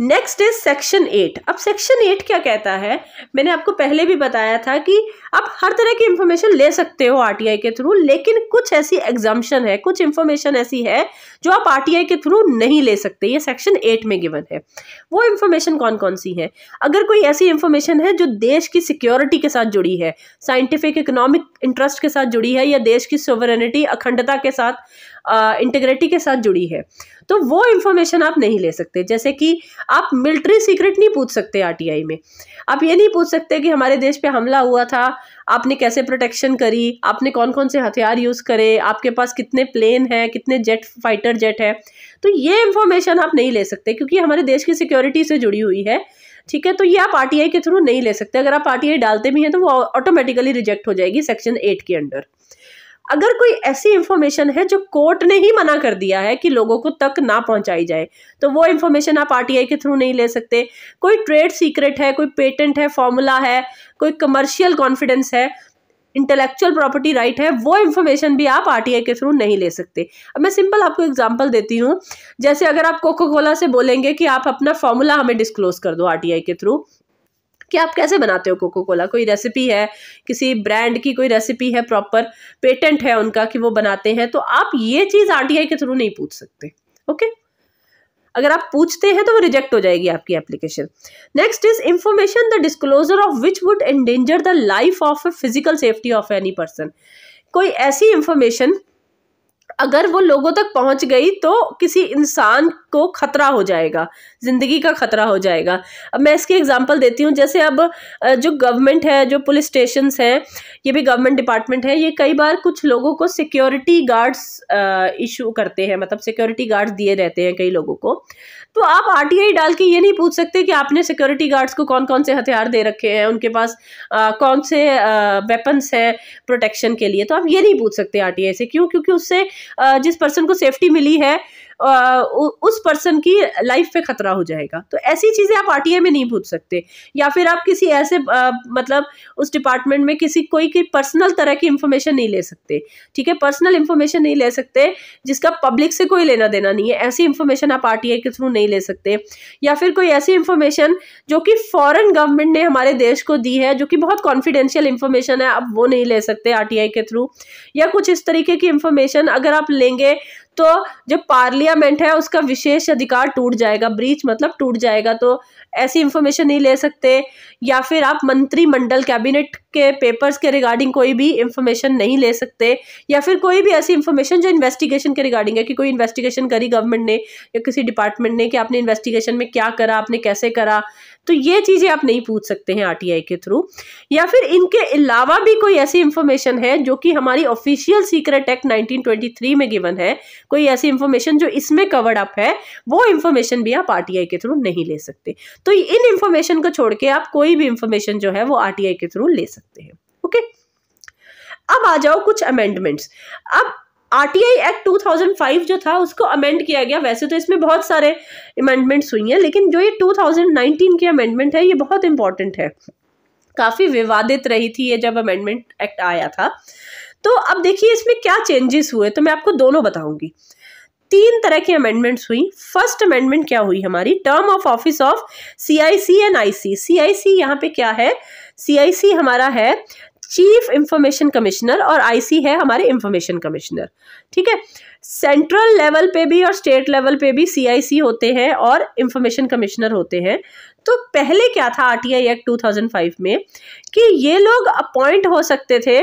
Next is section eight. अब सेक्शन एट क्या कहता है, मैंने आपको पहले भी बताया था कि आप हर तरह की इंफॉर्मेशन ले सकते हो आरटीआई के थ्रू, लेकिन कुछ ऐसी एग्जाम्पशन है, कुछ इंफॉर्मेशन ऐसी है जो आप आरटीआई के थ्रू नहीं ले सकते, ये सेक्शन एट में गिवन है। वो इंफॉर्मेशन कौन कौन सी है? अगर कोई ऐसी इंफॉर्मेशन है जो देश की सिक्योरिटी के साथ जुड़ी है, साइंटिफिक इकोनॉमिक इंटरेस्ट के साथ जुड़ी है, या देश की सोवरेनिटी, अखंडता के साथ, इंटीग्रिटी uh, के साथ जुड़ी है, तो वो इंफॉर्मेशन आप नहीं ले सकते। जैसे कि आप मिलिट्री सीक्रेट नहीं पूछ सकते आरटीआई में, आप ये नहीं पूछ सकते कि हमारे देश पे हमला हुआ था, आपने कैसे प्रोटेक्शन करी, आपने कौन कौन से हथियार यूज़ करे, आपके पास कितने प्लेन हैं, कितने जेट फाइटर जेट है, तो ये इंफॉर्मेशन आप नहीं ले सकते क्योंकि हमारे देश की सिक्योरिटी से जुड़ी हुई है, ठीक है। तो ये आप आरटीआई के थ्रू नहीं ले सकते, अगर आप आरटीआई डालते भी हैं तो वो ऑटोमेटिकली रिजेक्ट हो जाएगी सेक्शन एट के अंडर। अगर कोई ऐसी इंफॉर्मेशन है जो कोर्ट ने ही मना कर दिया है कि लोगों को तक ना पहुंचाई जाए, तो वो इंफॉर्मेशन आप आरटीआई के थ्रू नहीं ले सकते। कोई ट्रेड सीक्रेट है, कोई पेटेंट है, फॉर्मूला है, कोई कमर्शियल कॉन्फिडेंस है, इंटेलेक्चुअल प्रॉपर्टी राइट है, वो इंफॉर्मेशन भी आप आरटीआई के थ्रू नहीं ले सकते। अब मैं सिंपल आपको एग्जांपल देती हूँ, जैसे अगर आप कोका कोला से बोलेंगे कि आप अपना फॉर्मूला हमें डिस्क्लोज कर दो आरटीआई के थ्रू कि आप कैसे बनाते हो कोको कोला, कोई रेसिपी है, किसी ब्रांड की कोई रेसिपी है, प्रॉपर पेटेंट है उनका कि वो बनाते हैं, तो आप ये चीज़ आरटीआई के थ्रू नहीं पूछ सकते, ओके। अगर आप पूछते हैं तो वो रिजेक्ट हो जाएगी आपकी application. Next is information the disclosure of which would endanger the life of physical safety of any person. कोई ऐसी इंफॉर्मेशन अगर वो लोगों तक पहुंच गई तो किसी इंसान को खतरा हो जाएगा, ज़िंदगी का खतरा हो जाएगा। अब मैं इसकी एग्जांपल देती हूँ, जैसे अब जो गवर्नमेंट है, जो पुलिस स्टेशंस हैं, ये भी गवर्नमेंट डिपार्टमेंट है, ये कई बार कुछ लोगों को सिक्योरिटी गार्ड्स इशू करते हैं, मतलब सिक्योरिटी गार्ड्स दिए रहते हैं कई लोगों को, तो आप आरटीआई डाल के ये नहीं पूछ सकते कि आपने सिक्योरिटी गार्ड्स को कौन कौन से हथियार दे रखे हैं, उनके पास आ, कौन से वेपन्स हैं प्रोटेक्शन के लिए, तो आप ये नहीं पूछ सकते आरटीआई से। क्यों? क्योंकि उससे आ, जिस पर्सन को सेफ्टी मिली है आ, उस पर्सन की लाइफ पे खतरा हो जाएगा, तो ऐसी चीज़ें आप आरटीआई में नहीं पूछ सकते। या फिर आप किसी ऐसे आ, मतलब उस डिपार्टमेंट में किसी कोई की पर्सनल तरह की इंफॉर्मेशन नहीं ले सकते, ठीक है, पर्सनल इंफॉर्मेशन नहीं ले सकते जिसका पब्लिक से कोई लेना देना नहीं है, ऐसी इंफॉर्मेशन आप आरटीआई के थ्रू नहीं ले सकते। या फिर कोई ऐसी इंफॉर्मेशन जो कि फॉरेन गवर्नमेंट ने हमारे देश को दी है, जो कि बहुत कॉन्फिडेंशियल इंफॉर्मेशन है, आप वो नहीं ले सकते आरटीआई के थ्रू। या कुछ इस तरीके की इंफॉर्मेशन अगर आप लेंगे तो जो पार्लियामेंट है उसका विशेष अधिकार टूट जाएगा, ब्रीच मतलब टूट जाएगा, तो ऐसी इंफॉर्मेशन नहीं ले सकते। या फिर आप मंत्रिमंडल कैबिनेट के पेपर्स के रिगार्डिंग कोई भी इंफॉर्मेशन नहीं ले सकते। या फिर कोई भी ऐसी इंफॉर्मेशन जो इन्वेस्टिगेशन के रिगार्डिंग है, कि कोई इन्वेस्टिगेशन करी गवर्नमेंट ने या किसी डिपार्टमेंट ने कि आपने इन्वेस्टिगेशन में क्या करा, आपने कैसे करा, तो ये चीज़ें आप नहीं पूछ सकते हैं आरटीआई के थ्रू। या फिर इनके अलावा भी कोई ऐसी इंफॉर्मेशन है जो कि हमारी official secret act nineteen twenty three में गिवन है, कोई ऐसी इंफॉर्मेशन जो इसमें कवर्ड अप है, वो इंफॉर्मेशन भी आप आरटीआई के थ्रू नहीं ले सकते। तो इन इंफॉर्मेशन को छोड़ के आप कोई भी इंफॉर्मेशन जो है वो आरटीआई के थ्रू ले सकते हैं, ओके। अब आ जाओ कुछ अमेंडमेंट्स। अब RTI act two thousand five जो था उसको अमेंड किया गया। वैसे तो इसमें बहुत सारे अमेंडमेंट्स हुई हैं, लेकिन जो ये टू थाउजेंड नाइनटीन की अमेंडमेंट है ये बहुत इंपॉर्टेंट है। काफ़ी विवादित रही थी ये जब अमेंडमेंट एक्ट आया था। तो अब देखिए इसमें क्या चेंजेस हुए, तो मैं आपको दोनों बताऊंगी। तीन तरह की अमेंडमेंट्स हुई। फर्स्ट अमेंडमेंट क्या हुई हमारी, term of office of CIC and IC. CIC यहाँ पे क्या है, सीआईसी हमारा है चीफ इंफॉर्मेशन कमिश्नर और आईसी है हमारे इंफॉर्मेशन कमिश्नर। ठीक है, सेंट्रल लेवल पे भी और स्टेट लेवल पे भी सीआईसी होते हैं और इंफॉर्मेशन कमिश्नर होते हैं। तो पहले क्या था RTI act two thousand five में कि ये लोग अपॉइंट हो सकते थे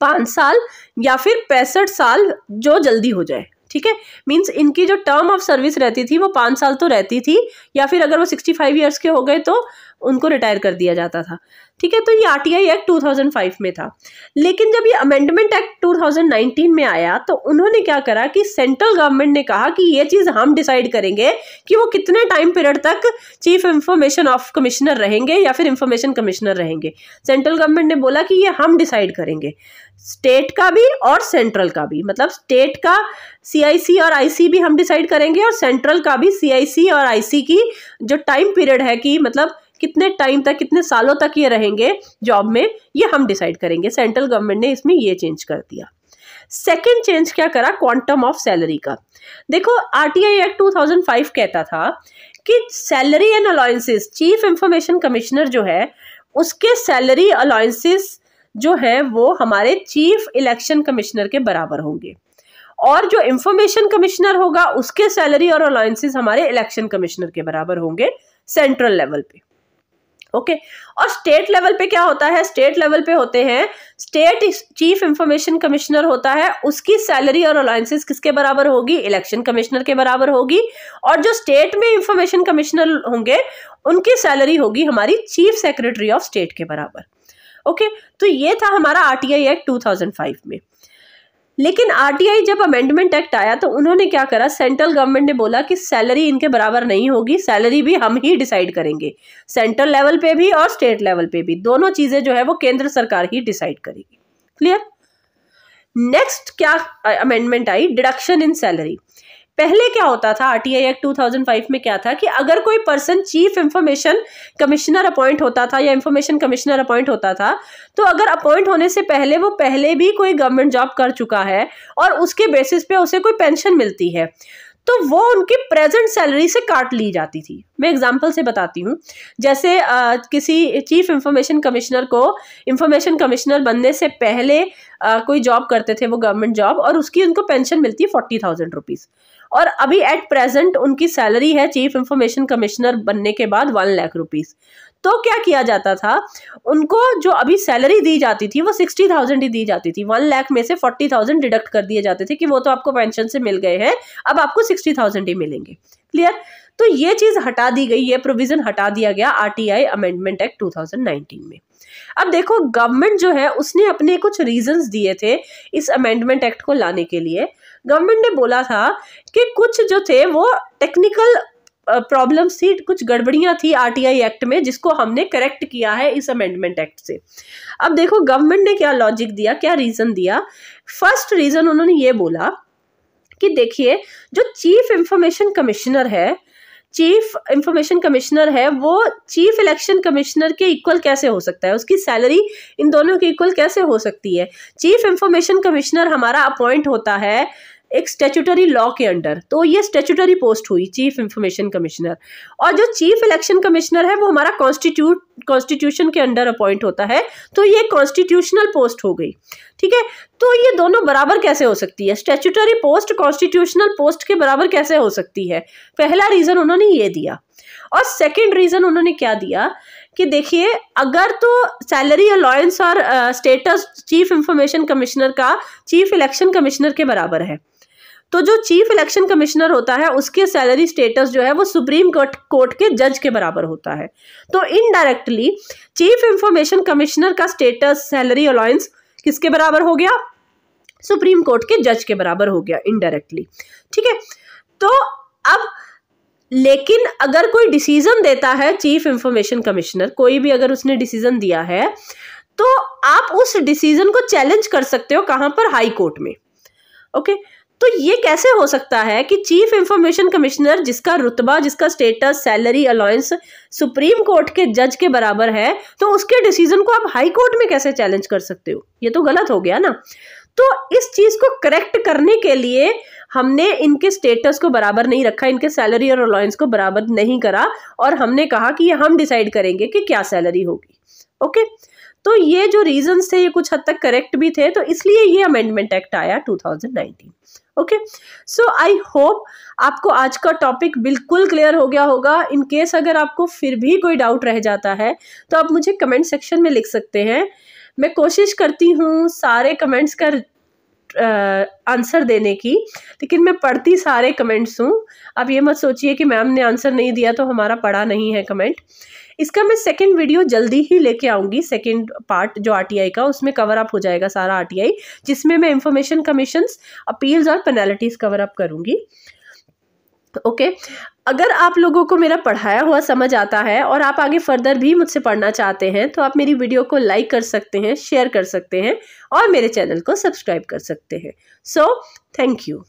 पाँच साल या फिर पैंसठ साल, जो जल्दी हो जाए। ठीक है, मीन्स इनकी जो टर्म ऑफ सर्विस रहती थी वो पाँच साल तो रहती थी, या फिर अगर वो सिक्सटी फाइव ईयर्स के हो गए तो उनको रिटायर कर दिया जाता था। ठीक है, तो ये RTI act two thousand five में था। लेकिन जब ये amendment act two thousand nineteen में आया तो उन्होंने क्या करा कि सेंट्रल गवर्नमेंट ने कहा कि ये चीज़ हम डिसाइड करेंगे कि वो कितने टाइम पीरियड तक चीफ इंफॉर्मेशन ऑफ कमिश्नर रहेंगे या फिर इंफॉर्मेशन कमिश्नर रहेंगे। सेंट्रल गवर्नमेंट ने बोला कि ये हम डिसाइड करेंगे, स्टेट का भी और सेंट्रल का भी। मतलब स्टेट का सीआईसी और आईसी भी हम डिसाइड करेंगे और सेंट्रल का भी सीआईसी और आईसी की जो टाइम पीरियड है कि मतलब कितने टाइम तक, कितने सालों तक ये रहेंगे जॉब में, ये हम डिसाइड करेंगे। सेंट्रल गवर्नमेंट ने इसमें ये चेंज कर दिया। सेकंड चेंज क्या करा, क्वांटम ऑफ सैलरी का। देखो RTI act two thousand five कहता था कि salary and allowances, chief information commissioner जो है उसके सैलरी अलाउंसेस जो है वो हमारे चीफ इलेक्शन कमिश्नर के बराबर होंगे, और जो इंफॉर्मेशन कमिश्नर होगा उसके सैलरी और अलाउंसेस हमारे इलेक्शन कमिश्नर के बराबर होंगे सेंट्रल लेवल पे। Okay okay. और स्टेट लेवल पे क्या होता है, स्टेट लेवल पे होते हैं, स्टेट चीफ इंफॉर्मेशन कमिश्नर होता है, उसकी सैलरी और अलाउंसेस किसके बराबर होगी, इलेक्शन कमिश्नर के बराबर होगी। और जो स्टेट में इंफॉर्मेशन कमिश्नर होंगे उनकी सैलरी होगी हमारी चीफ सेक्रेटरी ऑफ स्टेट के बराबर। Okay okay. तो ये था हमारा RTI act two thousand five में। लेकिन आरटीआई जब अमेंडमेंट एक्ट आया तो उन्होंने क्या करा, सेंट्रल गवर्नमेंट ने बोला कि सैलरी इनके बराबर नहीं होगी, सैलरी भी हम ही डिसाइड करेंगे, सेंट्रल लेवल पे भी और स्टेट लेवल पे भी, दोनों चीज़ें जो है वो केंद्र सरकार ही डिसाइड करेगी। क्लियर। नेक्स्ट क्या अमेंडमेंट आई, डिडक्शन इन सैलरी। पहले क्या होता था RTI act two thousand five में क्या था कि अगर कोई person chief information commissioner appoint होता था या इंफॉर्मेशन कमिश्नर अपॉइंट होता था, तो अगर अपॉइंट होने से पहले वो पहले भी कोई गवर्नमेंट जॉब कर चुका है और उसके बेसिस पे उसे कोई पेंशन मिलती है तो वो उनकी प्रेजेंट सैलरी से काट ली जाती थी। मैं एग्जांपल से बताती हूँ। जैसे आ, किसी चीफ इंफॉर्मेशन कमिश्नर को इंफॉर्मेशन कमिश्नर बनने से पहले आ, कोई जॉब करते थे वो गवर्नमेंट जॉब, और उसकी उनको पेंशन मिलती है फोर्टी थाउजेंड रुपीज़, और अभी एट प्रेजेंट उनकी सैलरी है चीफ इंफॉर्मेशन कमिश्नर बनने के बाद वन लाख रुपीज़। तो क्या किया जाता था, उनको जो अभी सैलरी दी जाती थी वो सिक्सटी थाउजेंड ही दी जाती थी, वन लाख में से फोर्टी थाउजेंड डिडक्ट कर दिए जाते थे कि वो तो आपको पेंशन से मिल गए हैं, अब आपको सिक्सटी थाउजेंड ही मिलेंगे। क्लियर। तो ये चीज़ हटा दी गई, ये प्रोविज़न हटा दिया गया RTI amendment act two thousand nineteen में। अब देखो गवर्नमेंट जो है उसने अपने कुछ रीजंस दिए थे इस अमेंडमेंट एक्ट को लाने के लिए। गवर्नमेंट ने बोला था कि कुछ जो थे वो टेक्निकल प्रॉब्लम्स uh, थी, कुछ गड़बड़ियां थी आरटीआई एक्ट में जिसको हमने करेक्ट किया है इस अमेंडमेंट एक्ट से। अब देखो गवर्नमेंट ने क्या लॉजिक दिया, क्या रीज़न दिया। फर्स्ट रीज़न उन्होंने ये बोला कि देखिए जो चीफ इंफॉर्मेशन कमिश्नर है, चीफ इंफॉर्मेशन कमिश्नर है वो चीफ इलेक्शन कमिश्नर के इक्वल कैसे हो सकता है, उसकी सैलरी इन दोनों के इक्वल कैसे हो सकती है। चीफ इंफॉर्मेशन कमिश्नर हमारा अपॉइंट होता है एक स्टैट्यूटरी लॉ के अंडर, तो ये स्टैट्यूटरी पोस्ट हुई चीफ इंफॉर्मेशन कमिश्नर, और जो चीफ इलेक्शन कमिश्नर है वो हमारा कॉन्स्टिट्यूट कॉन्स्टिट्यूशन के अंडर अपॉइंट होता है, तो ये कॉन्स्टिट्यूशनल पोस्ट हो गई। ठीक है, तो ये दोनों बराबर कैसे हो सकती है, स्टैट्यूटरी पोस्ट कॉन्स्टिट्यूशनल पोस्ट के बराबर कैसे हो सकती है। पहला रीज़न उन्होंने ये दिया। और सेकेंड रीज़न उन्होंने क्या दिया कि देखिए अगर तो सैलरी अलाउंस और स्टेटस चीफ इंफॉर्मेशन कमिश्नर का चीफ इलेक्शन कमिश्नर के बराबर है, तो जो चीफ इलेक्शन कमिश्नर होता है उसके सैलरी स्टेटस जो है वो सुप्रीम कोर्ट कोर्ट के जज के बराबर होता है। तो इनडायरेक्टली चीफ इंफॉर्मेशन कमिश्नर का स्टेटस सैलरी अलाउंस किसके बराबर हो गया, सुप्रीम कोर्ट के जज के बराबर हो गया इनडायरेक्टली। ठीक है, तो अब लेकिन अगर कोई डिसीजन देता है चीफ इंफॉर्मेशन कमिश्नर, कोई भी अगर उसने डिसीजन दिया है तो आप उस डिसीजन को चैलेंज कर सकते हो, कहाँ पर, हाई कोर्ट में। Okay okay? तो ये कैसे हो सकता है कि चीफ इंफॉर्मेशन कमिश्नर, जिसका रुतबा, जिसका status, salary, allowance supreme court के जज के बराबर है, तो उसके डिसीजन को आप हाई कोर्ट में कैसे चैलेंज कर सकते हो? ये तो गलत हो गया ना। तो इस चीज को करेक्ट करने के लिए हमने इनके स्टेटस को बराबर नहीं रखा, इनके सैलरी और अलाउंस को बराबर नहीं करा, और हमने कहा कि ये हम डिसाइड करेंगे कि क्या सैलरी होगी। ओके, तो ये जो रीजंस थे ये कुछ हद तक करेक्ट भी थे, तो इसलिए ये अमेंडमेंट एक्ट आया two thousand nineteen. Okay, so I hope आपको आज का टॉपिक बिल्कुल क्लियर हो गया होगा। इन केस अगर आपको फिर भी कोई डाउट रह जाता है तो आप मुझे कमेंट सेक्शन में लिख सकते हैं। मैं कोशिश करती हूँ सारे कमेंट्स का आंसर देने की, लेकिन मैं पढ़ती सारे कमेंट्स हूँ। आप ये मत सोचिए कि मैम ने आंसर नहीं दिया तो हमारा पढ़ा नहीं है कमेंट। इसका मैं सेकंड वीडियो जल्दी ही लेके आऊँगी, सेकंड पार्ट जो आरटीआई का, उसमें कवर अप हो जाएगा सारा आरटीआई, जिसमें मैं इंफॉर्मेशन कमीशंस, अपील्स और पेनाल्टीज कवर अप करूँगी। Okay okay. अगर आप लोगों को मेरा पढ़ाया हुआ समझ आता है और आप आगे फर्दर भी मुझसे पढ़ना चाहते हैं तो आप मेरी वीडियो को लाइक कर सकते हैं, शेयर कर सकते हैं और मेरे चैनल को सब्सक्राइब कर सकते हैं। So thank you.